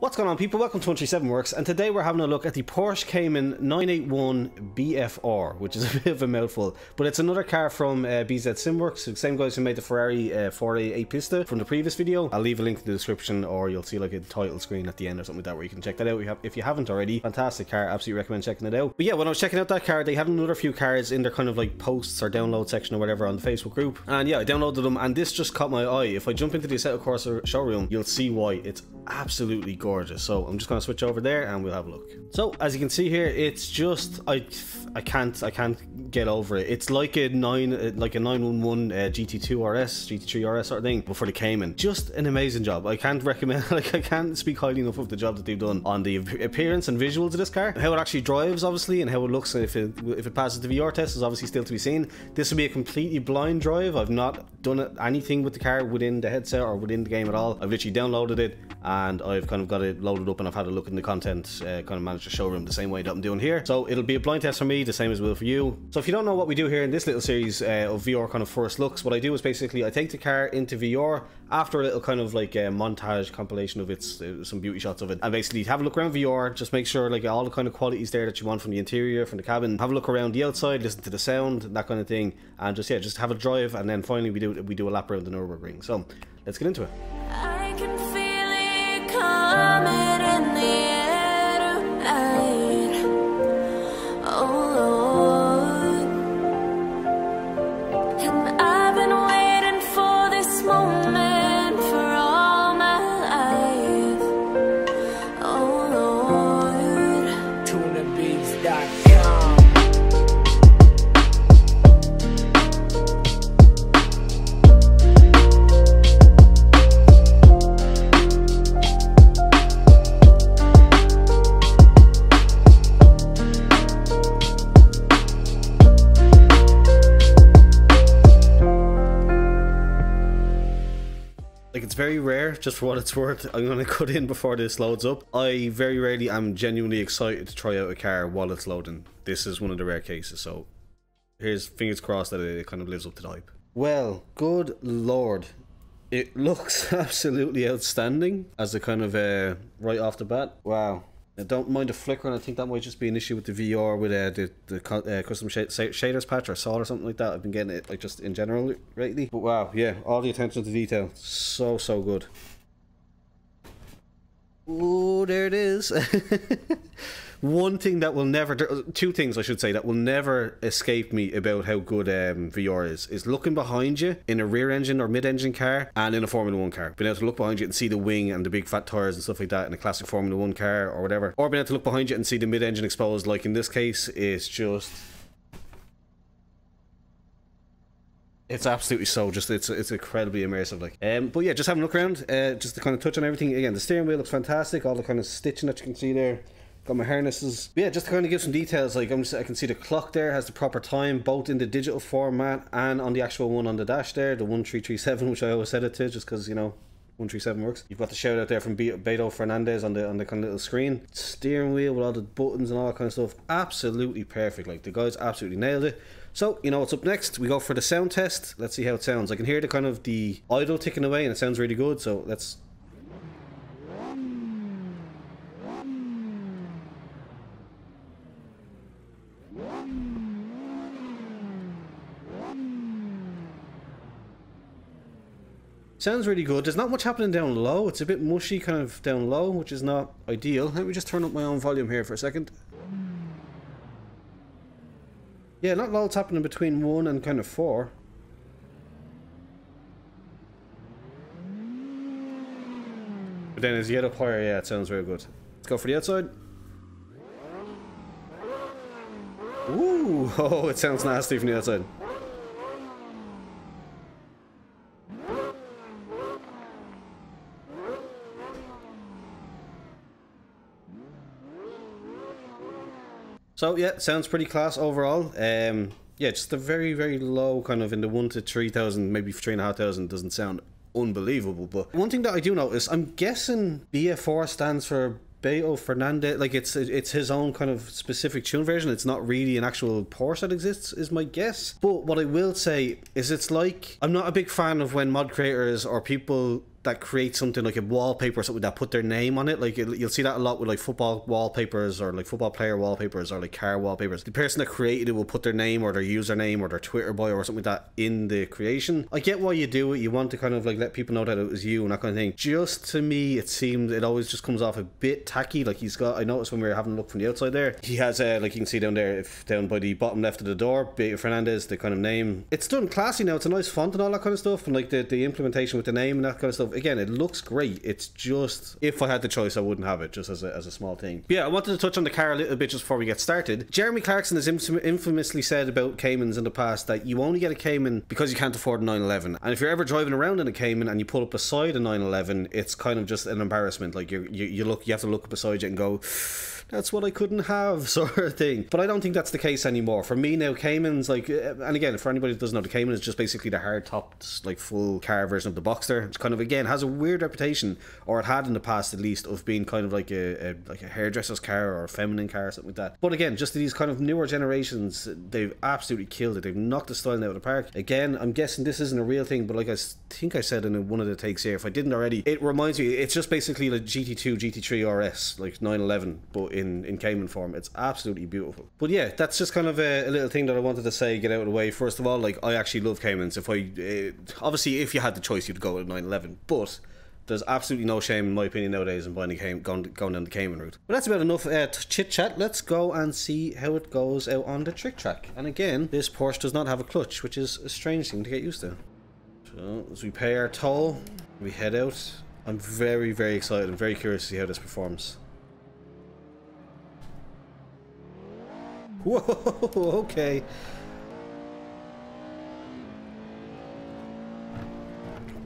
What's going on, people? Welcome to ONE37Works, and today we're having a look at the Porsche Cayman 981 BFR, which is a bit of a mouthful, but it's another car from BZ SimWorks, the same guys who made the Ferrari 488 Pista from the previous video. I'll leave a link in the description, or you'll see like a title screen at the end or something like that, where you can check that out if you haven't already. Fantastic car, absolutely recommend checking it out. But yeah, when I was checking out that car, they had another few cars in their kind of like posts or download section or whatever on the Facebook group, and yeah, I downloaded them, and this just caught my eye. If I jump into the Assetto Corsa showroom, you'll see why. It's absolutely gorgeous. So I'm just going to switch over there and we'll have a look. So as you can see here, it's just I can't get over it. It's like a 911 GT2 RS, GT3 RS sort of thing, but for the Cayman. Just an amazing job. I can't recommend, like, I can't speak highly enough of the job that they've done on the appearance and visuals of this car. How it actually drives, obviously, and how it looks, and if it passes the VR test is obviously still to be seen. This will be a completely blind drive. I've not done anything with the car within the headset or within the game at all. I've literally downloaded it and I've kind of got it loaded up, and I've had a look in the content kind of manager showroom the same way that I'm doing here. So it'll be a blind test for me, the same as it will for you. So if you don't know what we do here in this little series of VR kind of first looks, what I do is basically I take the car into VR after a little kind of like a montage compilation of its some beauty shots of it, and basically have a look around VR, just make sure like all the kind of qualities there that you want from the interior, from the cabin, have a look around the outside, listen to the sound, that kind of thing, and just yeah, just have a drive, and then finally we do a lap around the Nurburgring. So let's get into it. I can feel in the air tonight, oh Lord, and I've been waiting for this moment for all my life, oh Lord. TunaBeats.com. It's very rare, just for what it's worth. I'm going to cut in before this loads up. I very rarely am genuinely excited to try out a car while it's loading. This is one of the rare cases, so here's fingers crossed that it kind of lives up to the hype. Well, good Lord. It looks absolutely outstanding as a kind of right off the bat. Wow. I don't mind the flickering. I think that might just be an issue with the VR with the custom shaders patch or salt or something like that. I've been getting it like just in general lately. But wow, yeah, all the attention to detail, so good. Oh, there it is. One thing that will never, two things I should say that will never escape me about how good VR is looking behind you in a rear engine or mid-engine car and in a Formula 1 car. Being able to look behind you and see the wing and the big fat tires and stuff like that in a classic Formula 1 car or whatever. Or being able to look behind you and see the mid-engine exposed, like in this case, is just... It's absolutely so just it's incredibly immersive, like. But yeah, just having a look around, just to kind of touch on everything again. The steering wheel looks fantastic, all the kind of stitching that you can see there. Got my harnesses. But yeah, just to kind of give some details, like I can see the clock there has the proper time, both in the digital format and on the actual one on the dash there, the 1337, which I always set it to, just because, you know, 137Works. You've got the shout out there from Beto Fernandez on the kind of little screen. Steering wheel with all the buttons and all that kind of stuff. Absolutely perfect. Like, the guys absolutely nailed it. So, you know what's up next. We go for the sound test. Let's see how it sounds. I can hear the kind of the idle ticking away, and it sounds really good. So let's... Sounds really good. There's not much happening down low. It's a bit mushy kind of down low, which is not ideal. Let me just turn up my own volume here for a second. Yeah, not loads happening between 1 and kind of 4. But then as you get up higher, yeah, it sounds very good. Let's go for the outside. Ooh, oh, it sounds nasty from the outside. So yeah, sounds pretty class overall. Yeah, just a very low kind of in the 1 to 3,000, maybe 3,500 doesn't sound unbelievable. But one thing that I do notice, I'm guessing BF4 stands for Beto Fernandez, like it's his own kind of specific tune version. It's not really an actual Porsche that exists, is my guess. But what I will say is, it's like, I'm not a big fan of when mod creators or people that create something like a wallpaper or something that put their name on it. Like you'll see that a lot with like football wallpapers or like football player wallpapers or like car wallpapers. The person that created it will put their name or their username or their Twitter bio or something like that in the creation. I get why you do it. You want to kind of like let people know that it was you and that kind of thing. Just to me, it seems it always just comes off a bit tacky. Like he's got, I noticed when we were having a look from the outside there, he has like you can see down there, if down by the bottom left of the door, Beto Fernandez, the kind of name. It's done classy now. It's a nice font and all that kind of stuff, and like the implementation with the name and that kind of stuff. Again, it looks great. It's just, if I had the choice, I wouldn't have it, just as a small thing. But yeah, I wanted to touch on the car a little bit just before we get started. Jeremy Clarkson has infamously said about Caymans in the past that you only get a Cayman because you can't afford a 911. And if you're ever driving around in a Cayman and you pull up beside a 911, it's kind of just an embarrassment. Like you have to look beside you and go, that's what I couldn't have, sort of thing. But I don't think that's the case anymore. For me now, Caymans, like, and again, for anybody that doesn't know, the Cayman is just basically the hard-topped, like, full car version of the Boxster. It's kind of, again, has a weird reputation, or it had in the past at least, of being kind of like a hairdresser's car or a feminine car or something like that. But again, just these kind of newer generations, they've absolutely killed it. They've knocked the styling out of the park. Again, I'm guessing this isn't a real thing, but like I think I said in one of the takes here, if I didn't already, it reminds me, it's just basically the GT2, GT3 RS, like 911, but in Cayman form. It's absolutely beautiful. But yeah, that's just kind of a little thing that I wanted to say, get out of the way. First of all, like, I actually love Caymans. If I obviously, if you had the choice, you'd go with a 911, but there's absolutely no shame, in my opinion, nowadays in buying a Cayman, going down the Cayman route. But that's about enough chit chat. Let's go and see how it goes out on the trick track. And again, this Porsche does not have a clutch, which is a strange thing to get used to. So as we pay our toll, we head out. I'm very, very excited. I'm very curious to see how this performs. Whoa, okay.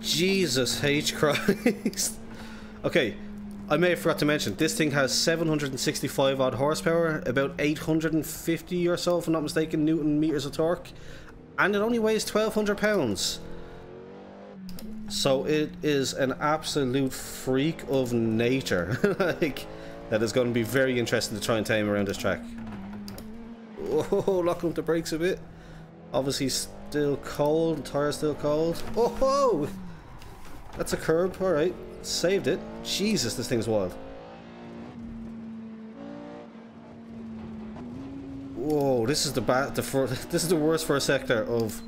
Jesus H. Christ. Okay, I may have forgot to mention, this thing has 765 odd horsepower, about 850 or so, if I'm not mistaken, Newton meters of torque, and it only weighs 1,200 pounds. So it is an absolute freak of nature. Like, that is going to be very interesting to try and tame around this track. Oh, locking up the brakes a bit. Obviously still cold, tires still cold. Oh ho! That's a curb, alright. Saved it. Jesus, this thing's wild. Whoa, this is the worst first sector of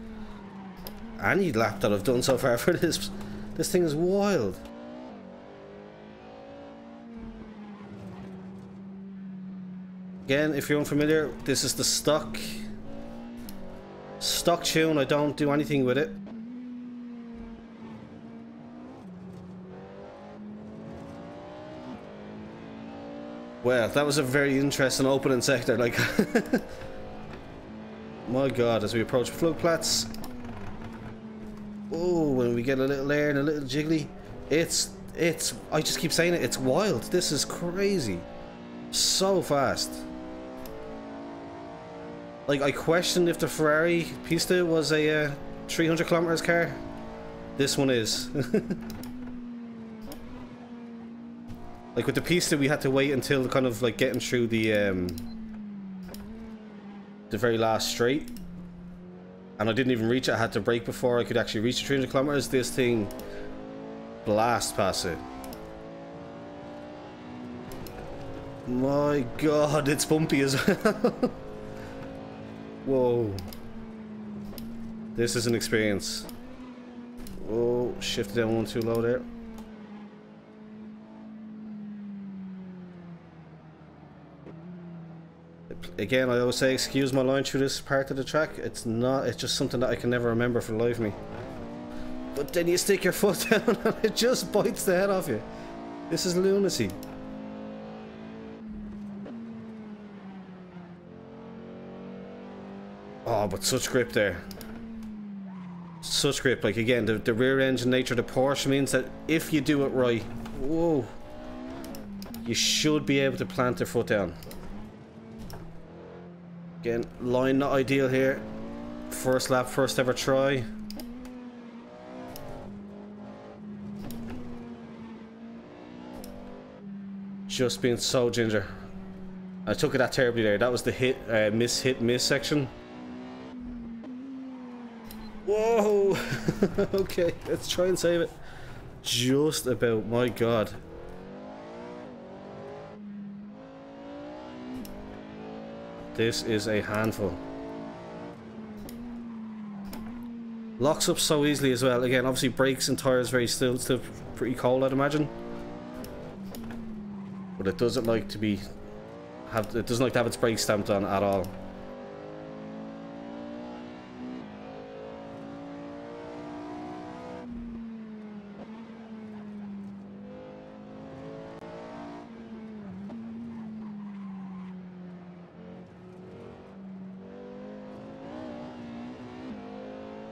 any lap that I've done so far for this. This thing is wild. Again, if you're unfamiliar, this is the stock tune. I don't do anything with it. Well, that was a very interesting opening sector, like. My god, as we approach Flugplatz. Oh, when we get a little air and a little jiggly, it's I just keep saying it, it's wild. This is crazy. So fast. Like, I questioned if the Ferrari Pista was a 300 kilometers car. This one is. Like, with the Pista, we had to wait until kind of like getting through the very last straight, and I didn't even reach it. I had to brake before I could actually reach the 300 kilometers. This thing blasts past it. My god, it's bumpy as well. Whoa. This is an experience. Oh, shifted down one too low there. Again, I always say, excuse my line through this part of the track. It's just something that I can never remember for the life of me. But then you stick your foot down and it just bites the head off you. This is lunacy. Oh, but such grip there. Such grip. Like, again, the rear engine nature of the Porsche means that if you do it right, whoa, you should be able to plant your foot down. Again, line not ideal here. First lap, first ever try. Just being so ginger. I took it that terribly there. That was the hit, miss section. Whoa. Okay, let's try and save it. just about, my god. This is a handful. Locks up so easily as well. Again, obviously brakes and tires very still pretty cold, I'd imagine. But it doesn't like to be it doesn't like to have its brakes stamped on at all.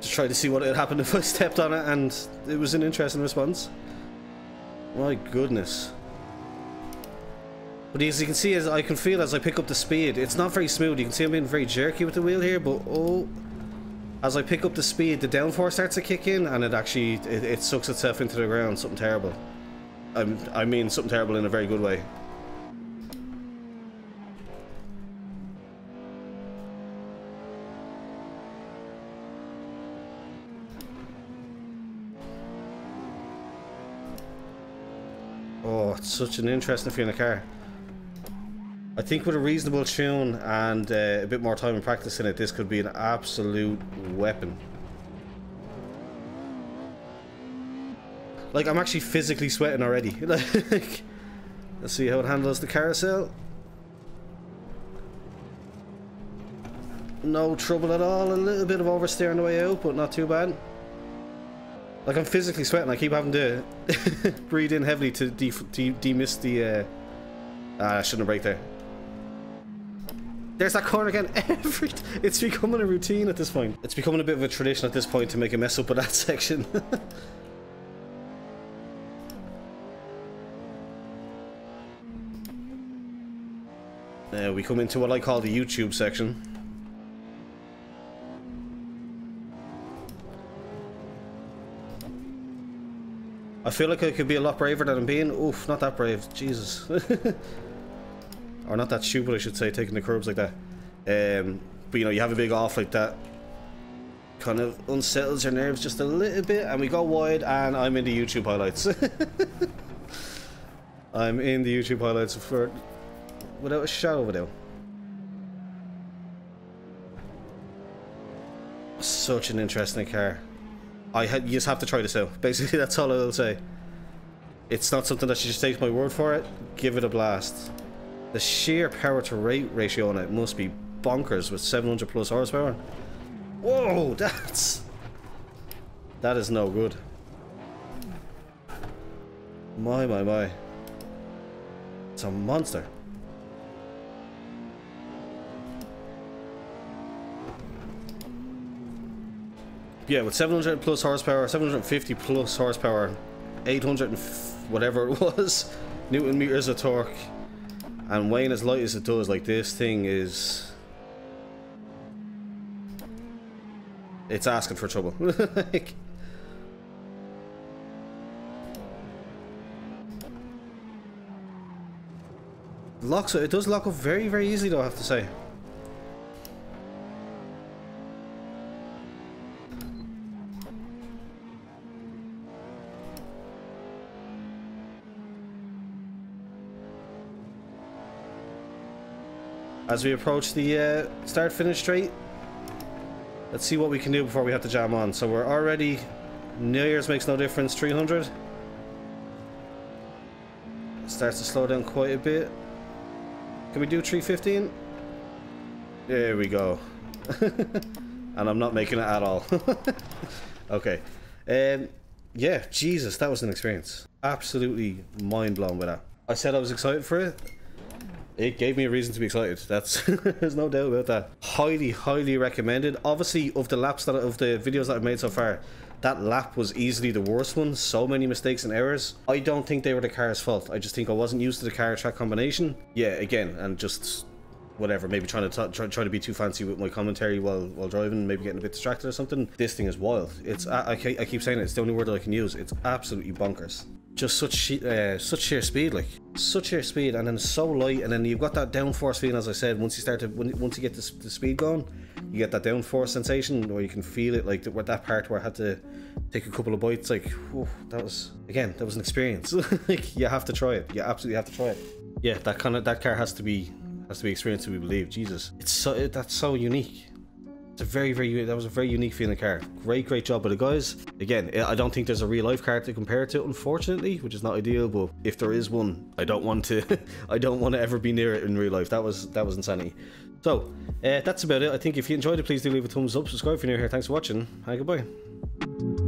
Try to see what had happened if I stepped on it, and it was an interesting response. My goodness. But as you can see, as I can feel as I pick up the speed, it's not very smooth. You can see I'm being very jerky with the wheel here, but oh, as I pick up the speed, the downforce starts to kick in, and it actually it sucks itself into the ground. Something terrible. I mean something terrible in a very good way. Such an interesting feeling in the car. I think with a reasonable tune and a bit more time and practice in it, this could be an absolute weapon. Like, I'm actually physically sweating already. Like, let's see how it handles the carousel. No trouble at all. A little bit of oversteer on the way out, but not too bad. Like, I'm physically sweating. I keep having to breathe in heavily to demist the... I shouldn't have braked there. There's that corner again. It's becoming a routine at this point. It's becoming a bit of a tradition at this point to make a mess up of that section. Now we come into what I call the YouTube section. I feel like I could be a lot braver than I'm being. Oof, not that brave. Jesus. Or not that stupid, I should say, taking the curbs like that. But, you know, you have a big off like that. Kind of unsettles your nerves just a little bit. And we go wide, and I'm in the YouTube highlights. I'm in the YouTube highlights for without a shadow of a doubt. Such an interesting car. You just have to try this out. Basically, that's all I'll say. It's not something that you just take my word for it. Give it a blast. The sheer power to rate ratio on it must be bonkers with 700 plus horsepower. Whoa, that is no good. My, my. It's a monster. Yeah, with 700 plus horsepower, 750 plus horsepower, 800 and whatever it was, newton meters of torque, and weighing as light as it does, like, this thing is... it's asking for trouble. Like, locks up, it does lock up very, very easily though, I have to say. As we approach the start-finish straight, let's see what we can do before we have to jam on. So we're already... New Year's makes no difference, 300. It starts to slow down quite a bit. Can we do 315? There we go. And I'm not making it at all. Okay. Yeah, Jesus, that was an experience. Absolutely mind-blown with that. I said I was excited for it. It gave me a reason to be excited. That's there's no doubt about that. Highly recommended. Obviously, of the laps that of the videos that I've made so far, that lap was easily the worst one. So many mistakes and errors. I don't think they were the car's fault. I just think I wasn't used to the car track combination. Yeah, again, and just whatever, maybe trying to be too fancy with my commentary while driving, maybe getting a bit distracted or something. This thing is wild. It's I keep saying it, it's the only word that I can use. It's absolutely bonkers. Just such sheer speed, like such sheer speed, and then so light, and then you've got that downforce feeling. As I said, once you get the speed going, you get that downforce sensation, or you can feel it, like that part where I had to take a couple of bites, like, whew, that was, again, that was an experience. Like, you have to try it. You absolutely have to try it. Yeah, that kind of, that car has to be experienced to be believed. Jesus, it's so, that's so unique. It's a very, that was a very unique feeling car. Great job by the guys. Again, I don't think there's a real life car to compare it to, unfortunately, which is not ideal, but if there is one, I don't want to I don't want to ever be near it in real life. That was insanity. So that's about it. I think if you enjoyed it, please do leave a thumbs up, subscribe if you're new here. Thanks for watching and goodbye.